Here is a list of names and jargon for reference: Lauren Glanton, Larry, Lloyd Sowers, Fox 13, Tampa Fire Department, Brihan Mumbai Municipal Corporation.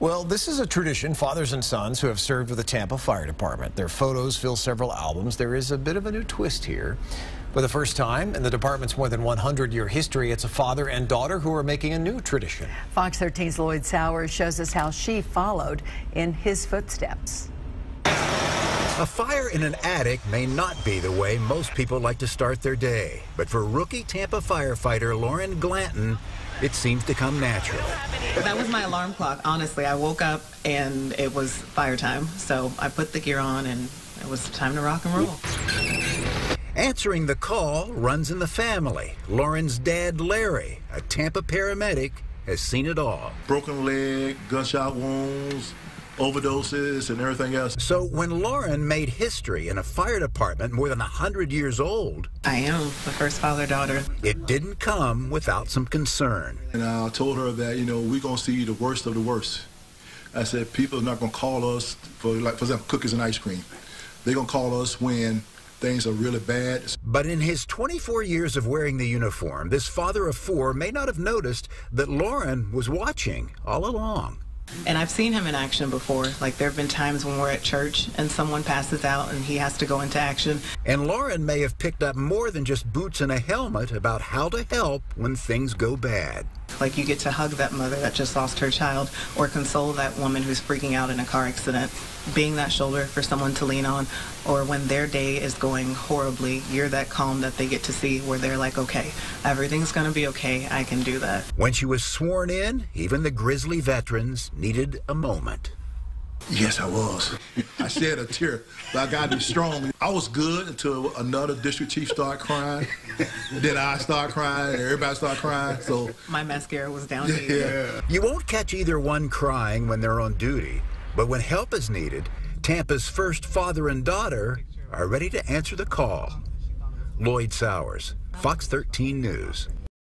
Well, this is a tradition, fathers and sons who have served with the Tampa Fire Department. Their photos fill several albums. There is a bit of a new twist here. For the first time in the department's more than 100-year history, it's a father and daughter who are making a new tradition. Fox 13's Lloyd Sowers shows us how she followed in his footsteps. A fire in an attic may not be the way most people like to start their day, but for rookie Tampa firefighter Lauren Glanton, it seems to come natural. That was my alarm clock. Honestly, I woke up and it was fire time. So I put the gear on and it was time to rock and roll. Answering the call runs in the family. Lauren's dad, Larry, a Tampa paramedic, has seen it all. Broken leg, gunshot wounds, overdoses, and everything else. So when Lauren made history in a fire department more than 100 years old... I am the first father-daughter. It didn't come without some concern. And I told her that, you know, we're going to see the worst of the worst. I said, people are not going to call us for, like, for example, cookies and ice cream. They're going to call us when things are really bad. But in his 24 years of wearing the uniform, this father of four may not have noticed that Lauren was watching all along. And I've seen him in action before. Like, there have been times when we're at church and someone passes out and he has to go into action. And Lauren may have picked up more than just boots and a helmet about how to help when things go bad. Like, you get to hug that mother that just lost her child or console that woman who's freaking out in a car accident. Being that shoulder for someone to lean on, or when their day is going horribly, you're that calm that they get to see where they're like, okay, everything's going to be okay, I can do that. When she was sworn in, even the grizzly veterans needed a moment. Yes, I was. I shed a tear, but I got to be strong. I was good until another district chief started crying. Then I started crying, and everybody started crying. So my mascara was down here. Yeah. You won't catch either one crying when they're on duty. But when help is needed, Tampa's first father and daughter are ready to answer the call. Lloyd Sowers, Fox 13 News.